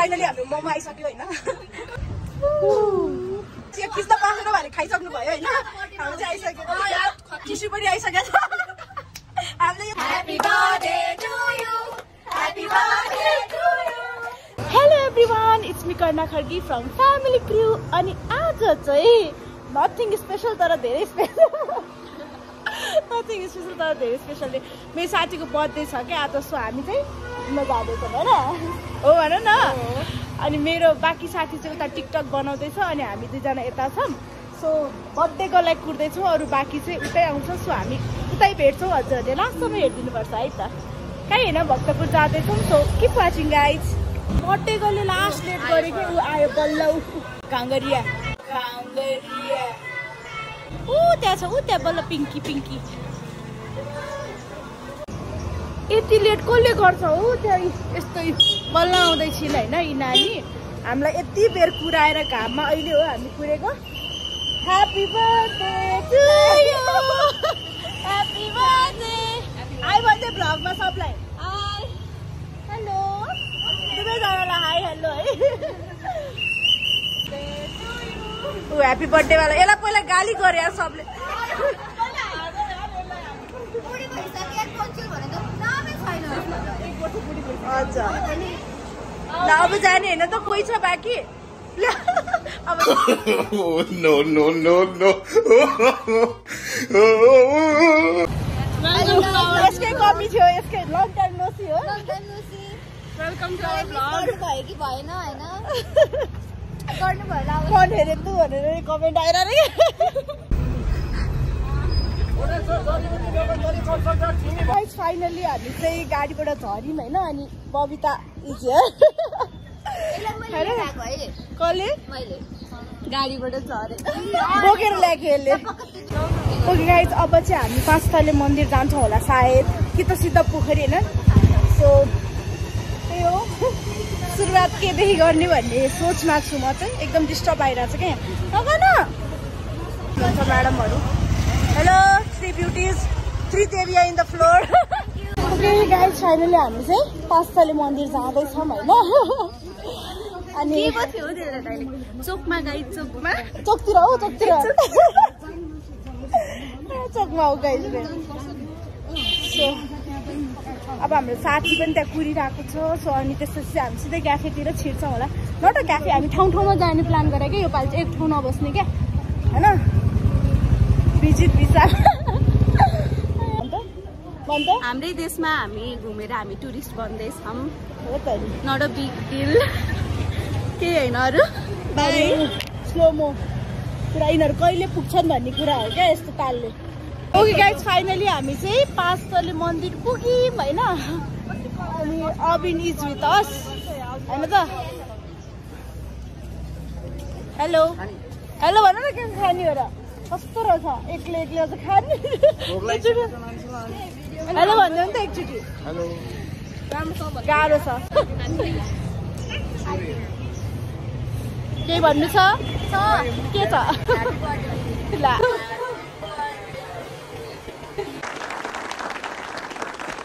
finally हाम्रो मम्मा आइसक्यो हैन त्यो किस्ता पास्नु भने खाइसक्नु भयो हैन हामी चाहिँ आइसक्यो यार टिस्यु पनि आइसक्यो हामीले happy birthday to you happy birthday to you hello everyone it's Mikarna Kharki from family crew अनि आज चाहिँ नथिङ स्पेशल तर धेरै स्पेशल नथिङ स्पेशल तर धेरै स्पेशल डे मेरो साथीको बर्थडे छ के आज सो हामी चाहिँ म जादैछ हैन हो हैन न अनि मेरो बाकी साथी चाहिँ उता टिकटक बनाउँदै छ अनि हामी दुई जना यता छम सो बर्थडे को लागि कुर्दै छौ अरु बाकी चाहिँ उतै आउँछ सो हामी उतै भेट्छौ हजुरले लास्ट समय हेर्दिनु पर्छ है त कहीं हैन भक्तपुर जादै छौ so keep watching guys birthday को ले लास्ट लेट गरेको उ आयो बल्ल उ कांगरिया कांगरिया उ त्यहाँ छ उ त्यहाँ बल्ल पिंकी पिंकी यति लेट कसले गर्छ हो त्यही यस्तो बल्ल आउँदै छिन हैन इ नानी हामीलाई यति बेर कुराएर घाममा अहिले हो हामी कुरेको happy birthday to you happy birthday ब्लगमा सबलाई हाय हेलो सबैजनालाई हाय हेलो है ओ ह्यापी बर्थडे वाला एला पहिला गाली गरे यार सबले अच्छा अब जाने हैन त कोही छ बाकी अब नो नो नो नो यसकै कमी थियो यसकै long time no see welcome to our blog भयो कि भएन हैन गर्नु भयो अब कोन हेरे तु भनेर कमेन्ट आइरा रे फाइनली हामी चाहिँ गाडीबाट झरिम हैन अनि बबिता इज हियर कसले मैले गाडीबाट झरे बोकेर ल्याके यसले ओके गाइस अब चाहिँ हामी पास्ताले मन्दिर जान्छौँ होला सायद कि त सिधा पोखरी हैन सो त्यही हो सुरुवात के देखि गर्ने भन्ने सोचमा छु म चाहिँ एकदम डिस्टर्ब आइराछ के नगर्न म्याडमहरु हेलो थ्री ब्यूटीज थ्री देविया in the floor okay guys finally हामी चाहिँ पास्ताले मन्दिर जाँदै छम हैन अनि के पो थियो देला दाइले चोकमा गाइस चोकमा चोकतिर हो चोकतिर चोकमा हो गाइस सो अब हाम्रो साथी पनि त्यहाँ कुरिरहेको छ सो अनि त्यसपछि हामी सिधै क्याफेतिर छिर्छौं होला नट अ क्याफे हामी ठाउँ ठाउँमा जाने प्लान गरे के यो पालि चाहिँ एक ठाउँ नबस्ने के हैन विजिट भिसा हाम्रै देशमा हामी घुमेर हामी टुरिस्ट बन्दै छम हो त नट अ बिग डिल के हैन अरु बाइ स्लोमो पुरा इनर कहिले पुग्छन् भन्ने कुरा हो के यस्तो तालले ओके गाइस फाइनली हामी चाहिँ पास्ताले मन्दिर पुग्यौं हैन अनि अबिन इज विथ अस हैन त हेलो हेलो भन न के खानी हो र कस्तो रहेछ एक्लै अझ खानी हेलो भन्नु नि त एकचोटी हेलो गाह्रो छ के भन्नु छ के छ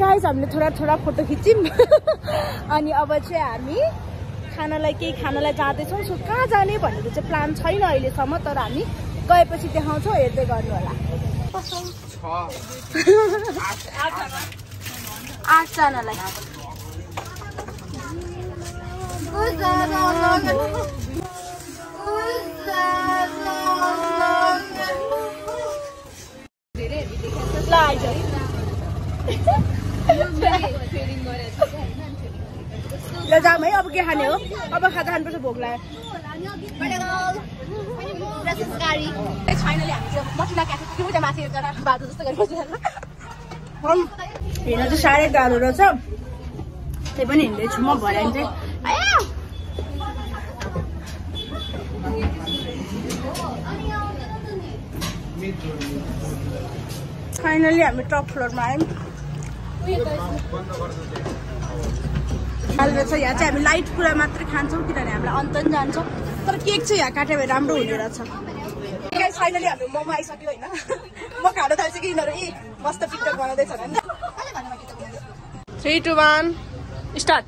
गाइस हामीले थोड़ा फोटो खिच्यौँ अनि अब चाहिँ हामी खानालाई केही खानालाई जाँदैछौँ सो कहाँ जाने भनेको चाहिँ प्लान छैन अहिलेसम्म तर हामी गएपछि देखाउँछौ हेर्दै गर्नु होला आठजनालाई ल जाम है अब के खाने हो अब खाँदा खानुपर्छ भोक लाग्यो गाडी फाइनली हामी चाहिँ मटिला क्याफे एउटा माथि एउटा बाटो जस्तो गरेको छ हम हिँड्न चाहिँ साह्रै गाह्रो रहेछ त्यही पनि हिँड्दैछु म भर्याङ चाहिँ फाइनली हामी टप फ्लोरमा आयौँ यहाँ चाहिँ हामी लाइट कुरा मात्रै खान्छौँ किनभने हामीलाई अन्त जान्छौँ तर केक चाहिँ यहाँ काट्यो भने राम्रो हुने रहेछ फाइनली हाम्रो मम्मा आइसक्यो होइन म खानु थाल्छु कि यिनीहरू ए मस्त टिकटक बनाउँदैछ नि 3 2 1 start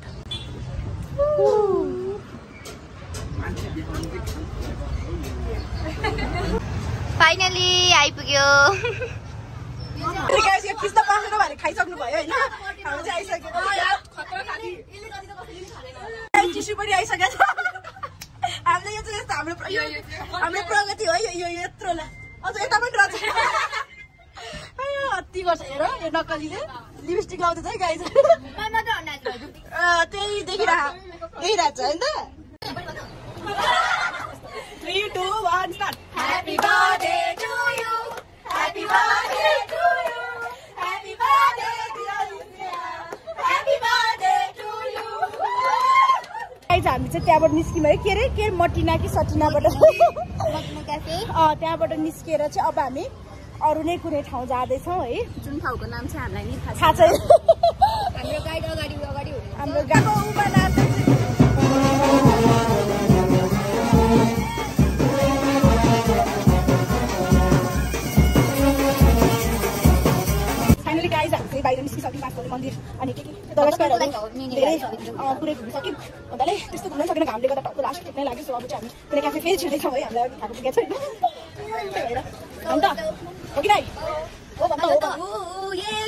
Finally, I pugyo. Guys, you kissed the passer of I'm start. Happy birthday to you. Happy birthday to you. Happy birthday dear Lucia. Happy birthday to you. Guys, I'm just त्यहाँबाट निस्किमै के मटिना कि सटिनाबाट मटिना cafe त्यहाँबाट निस्केर चाहिँ अब हामी अरु नै कुनै ठाउँ जादै छौं है जुन ठाउँको नाम चाहिँ हामीलाई नि थाहा छैन हाम्रो गाइड अगाडि हुन्छ हाम्रो गाको उमा नाम guys are by the Miss Saki Passport Mandir and it is the last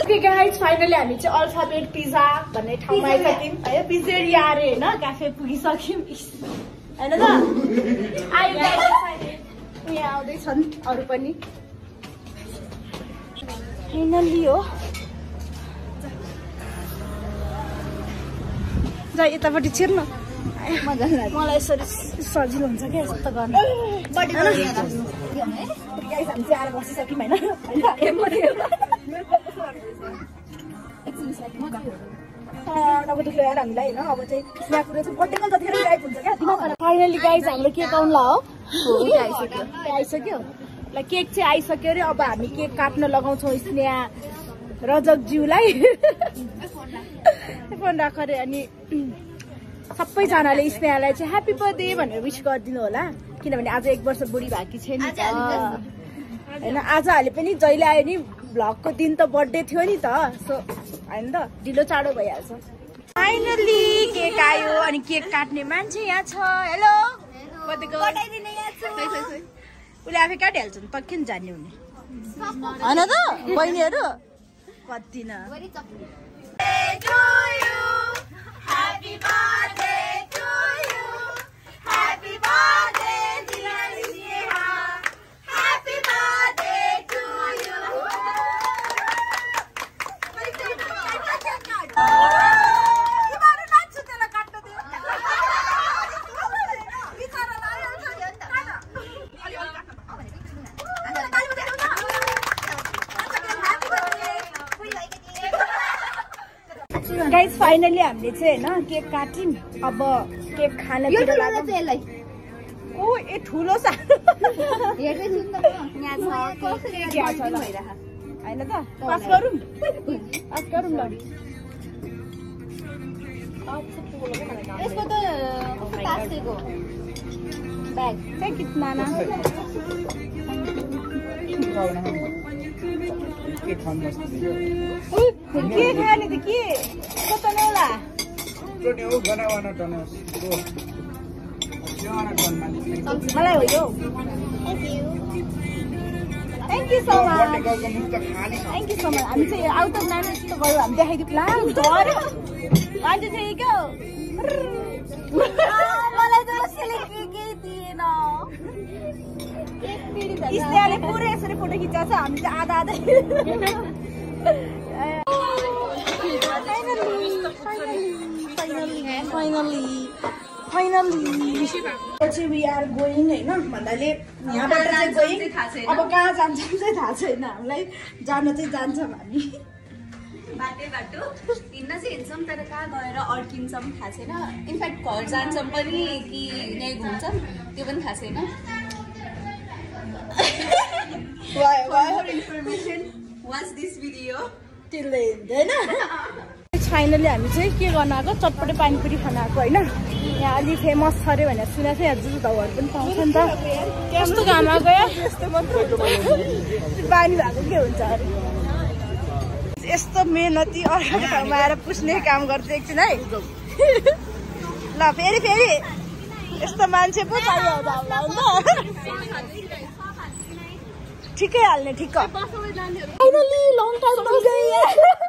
okay guys, finally I meet alphabet pizza but I pizzeria na cafe I finally I am going to go to the house. I am going to go to the सबै जनाले स्नेहलाई चाहिँ happy birthday भनेर wish गर्दिनु होला किनभने आज एक वर्ष बुढी भएकी छ नि हैन आज अहिले पनि जहिले आयो नि भ्लगको दिन त बर्थडे थियो नि त सो हैन त ढिलो चाँडो भइहाल्छ फाइनली केक आयो अनि केक काट्ने मान्छे यहाँ छ हेलो बर्थडे बर्थडे यहाँ छ उले आफै काटिहाल्छ नि तकिन जान्ने हुने हैन त बहिनीहरु कति न Happy birthday to you. Happy birthday, dear Sneha. Happy birthday to you. Guys, finally, I'm going cake cutting. Now, cake eating. You don't oh, it's too low. It's the kid, honey, the kid. What's the Nola? Don't you gonna want to know? Thank you so much. Thank you so much. I'm saying out of manage to go. I'm the head plan. Why did he go? Is there a poor as a photo? He does. I'm the other. Finally, we are going. In fact, calls and somebody. Why information? Watch this video till then. Finally, I'm just here. I'm going to go to Pani Puri. I'm famous for it. I'm going to go to Pani Puri. I'm going ठीक है यार ने ठीक है finally long time हो गई है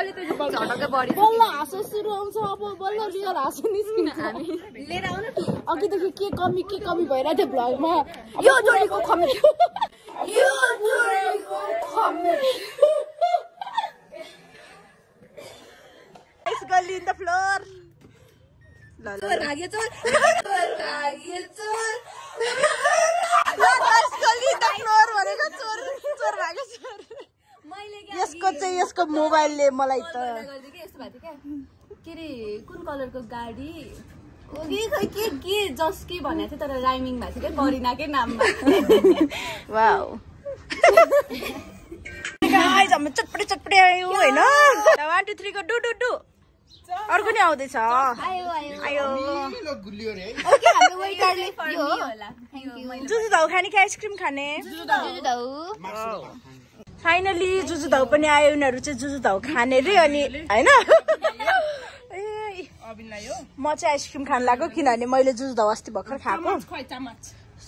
अरे तेरी बाल झटके बॉडी बोल्न आसो सुरु हुन्छ अब बोल्न रियल आसो निस्किन हामी लिएर आउ न अघि देखि के कमी भइरा थियो ब्लग मा यो जोडीको कमी इस गल्ली इन द फ्लोर ल ल आगे चल इस गल्ली इन द फ्लोर भनेको चोर चोर भाग्यो चोर यसको चाहिँ यसको मोबाइलले मलाई त यस्तो भयो के रे कुन कलरको गाडी ओली खै के जस्ट के भन्या थियो तर राइमिङ भएको थियो के करिना के नाममा वाउ गाइस हामी चटपटे चटपटे आयौ हैन 1 2 3 को डु डु डु अर्को नि आउँदै छ आयो आयो ल गुलियो रे ओके हामी वेटरले यो होला थ्यांक यू जुजु दाउ खाने के आइसक्रिम खाने जुजु दाउ फाइनली जुजु दाउ पनि आयो उनीहरु चाहिँ जुजु दाउ खाने रे अनि हैन ए अबिन लायो म चाहिँ आइसक्रिम खान लाग्यो किनभने मैले जुजु दाउ अस्ति भर्खर खाएको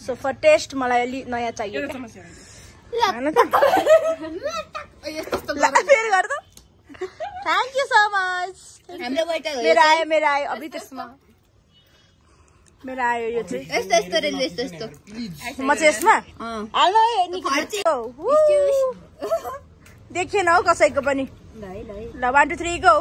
सो फर टेस्ट मलाई अलि नयाँ चाहियो ल त ओ यस्तो गर्दा फेरि गर्द थ्यांक यू सो मच हाम्रो वेटर मेरो आयो अभी त्यसमा मेरो आयो यो चाहिँ यस्तो यस्तो म चाहिँ यसमा हाल नि खर्च देखेन हो कसैको पनि ल 1 2 3 गो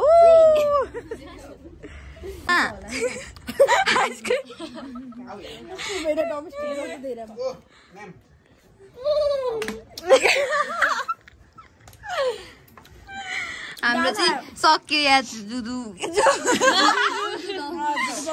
हाम्रो चाहिँ सक्यो या जुदु जुदु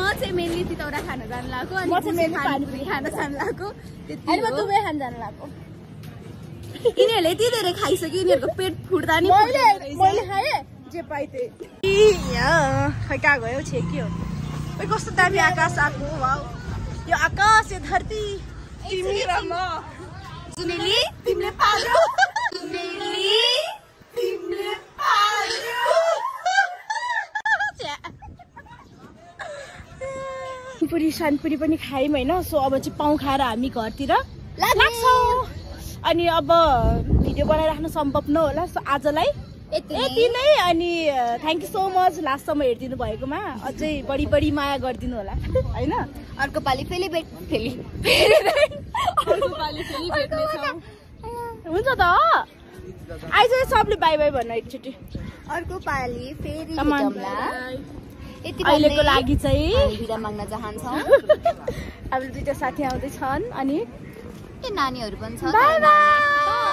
म चाहिँ मेनली तितौरा खान जान लाग्यो अनि म चाहिँ मेनली पानीपुरी खान जान लाग्यो अनि म दुबै खान जान लाग्यो इनीहरुले तिधरै खाइसक्यो इनीहरुको पेट फुट्दा नि मैले खाए जे पाइते या खैका गयो छेक्यो ओइ कस्तो दामी आकाश आको वाउ यो आकाश यो धरती तिमी र म सुनेली तिमीले पाल्यो सुनेली तिमीले पाल्यो पुरी शानपुरी पनि खाइम हैन सो अब चाहिँ पाउ खाएर हामी घरतिर लाग्छौ अनि अब भिडियो बनाइराख्न सम्भव नहोला सो आजलाई यति नै अनि thank you so much last सम्म हेर्दिनु भएकोमा अझै बढी बढी माया गर्दिनु होला हैन अर्को पाली फेरि भेट भेट्ने छौ हुन्छ त आइज सबले बाइ बाइ भन्न एकचोटी अर्को पाली फेरि भेटौँला यति अहिलेको लागि चाहिँ बिदा माग्न चाहन्छौ अब दुईटा साथी आउँदै छन् अनि Bye bye.